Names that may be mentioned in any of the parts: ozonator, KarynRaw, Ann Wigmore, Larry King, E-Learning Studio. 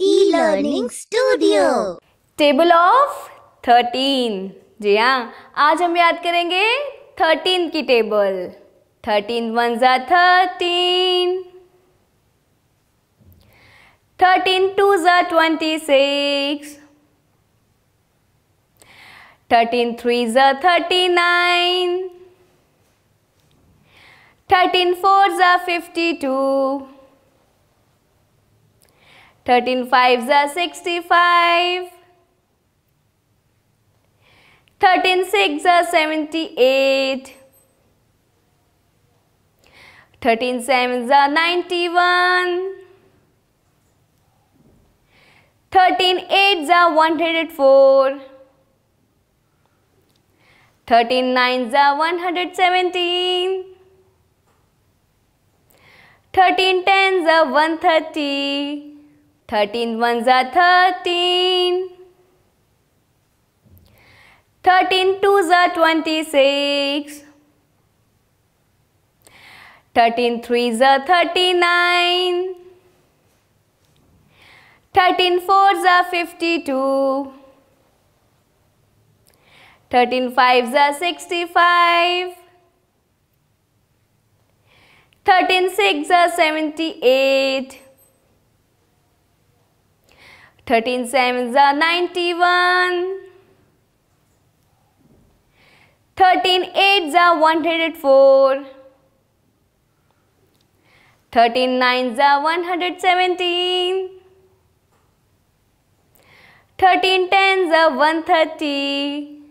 E-Learning Studio Table of 13 जी हाँ, आज हम याद करेंगे 13 की table 13 1s are 13 13 2s are 26 13 3s are 39 13 4s are 52 13 5s are 65 13 6s are 78 13 7s are 91 13 8s are 104 13 9s are 117 13 10s are 130 13 1s are 13 13 2s are 26 13 3s are 39 13 4s are 52 13 5s are 65 13 6s are 78 13 7s are 91 13 8s are 104 13 9s are 117 13 10s are 130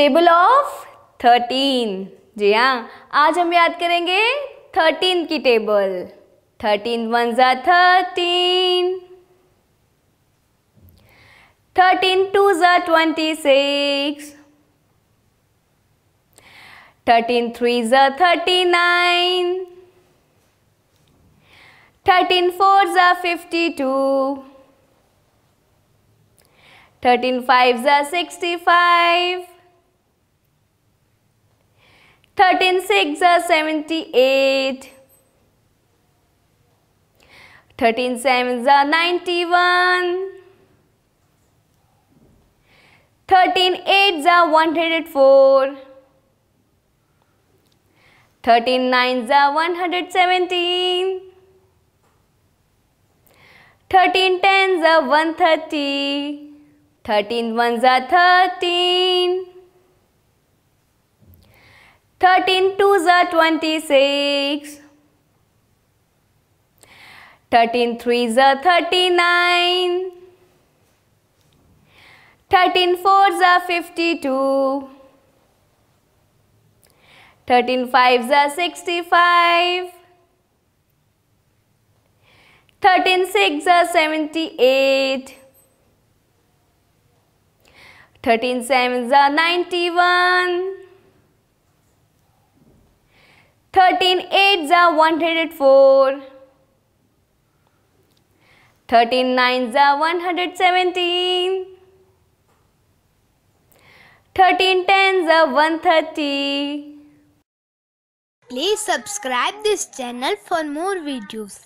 Table of 13 जी हाँ, आज हम याद करेंगे 13 की table 13 1s are 13 13 2s are 26 13 3s are 39 13 4s are 52 13 5s are 65 13 6s are 78 13 7s are 91 13 8s are 104 13 9s are 117 13 10s are 130 13 1s are 13 13 2s are 26 13 3s are 39 13 4s are 52 13 5s are 65 13 6s are 78 13 7s are 91 13 8s are 104 13 9s are 117 13 10s are 130 Please subscribe this channel for more videos.